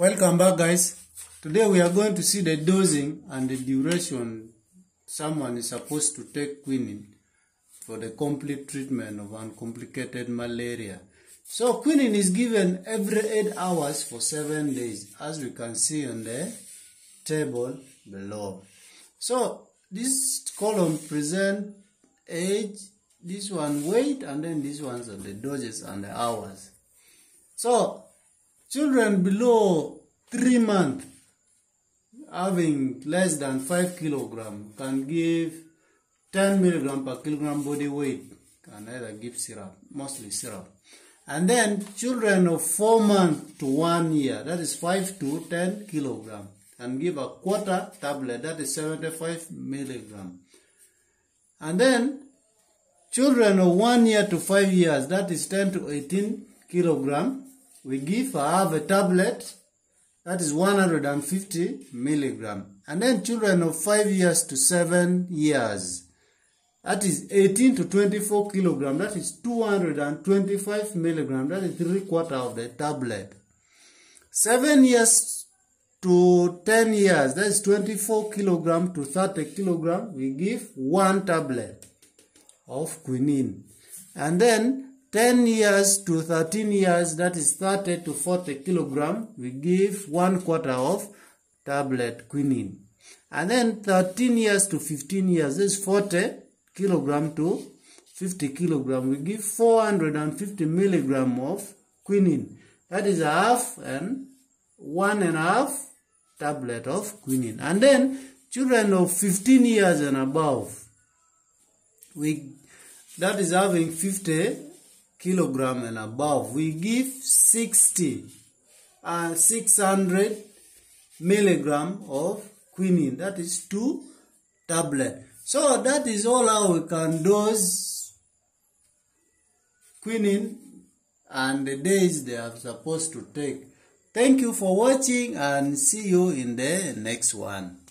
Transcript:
Welcome back, guys. Today we are going to see the dosing and the duration someone is supposed to take quinine for the complete treatment of uncomplicated malaria. So quinine is given every 8 hours for 7 days, as we can see on the table below. So this column presents age, this one weight, and then these ones are the doses and the hours. So children below 3 months having less than 5 kilograms can give 10 milligram per kilogram body weight, can either give syrup, mostly syrup. And then children of 4 months to 1 year, that is 5 to 10 kilograms, can give a quarter tablet, that is 75 milligram. And then children of 1 year to 5 years, that is 10 to 18 kilograms. We give half a tablet, that is 150 milligram. And then children of 5 years to 7 years, that is 18 to 24 kilogram, that is 225 milligram, that is 3/4 of the tablet. 7 years to 10 years, that is 24 kilogram to 30 kilogram, we give 1 tablet of quinine. And then 10 years to 13 years, that is 30 to 40 kilogram, we give 1/4 of tablet quinine. And then 13 years to 15 years, this is 40 kilogram to 50 kilogram, we give 450 milligram of quinine. That is a half and 1.5 tablet of quinine. And then children of 15 years and above, that is having 50 kilogram and above, we give 600 milligram of quinine, that is 2 tablet. So that is all how we can dose quinine and the days they are supposed to take. Thank you for watching, and see you in the next one.